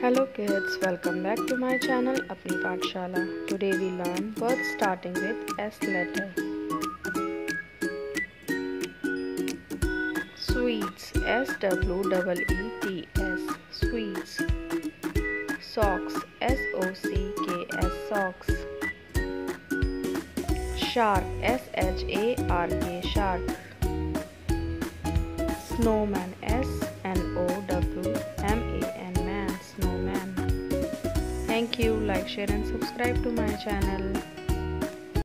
Hello kids, welcome back to my channel Apripat Shala. Today we learn words starting with S letter. Sweets, SWEETS, sweets. Socks, SOCKS, socks. Shark, SHARK, shark. Snowman, SNOWMAN, man, snowman. Thank you. Like, share and subscribe to my channel.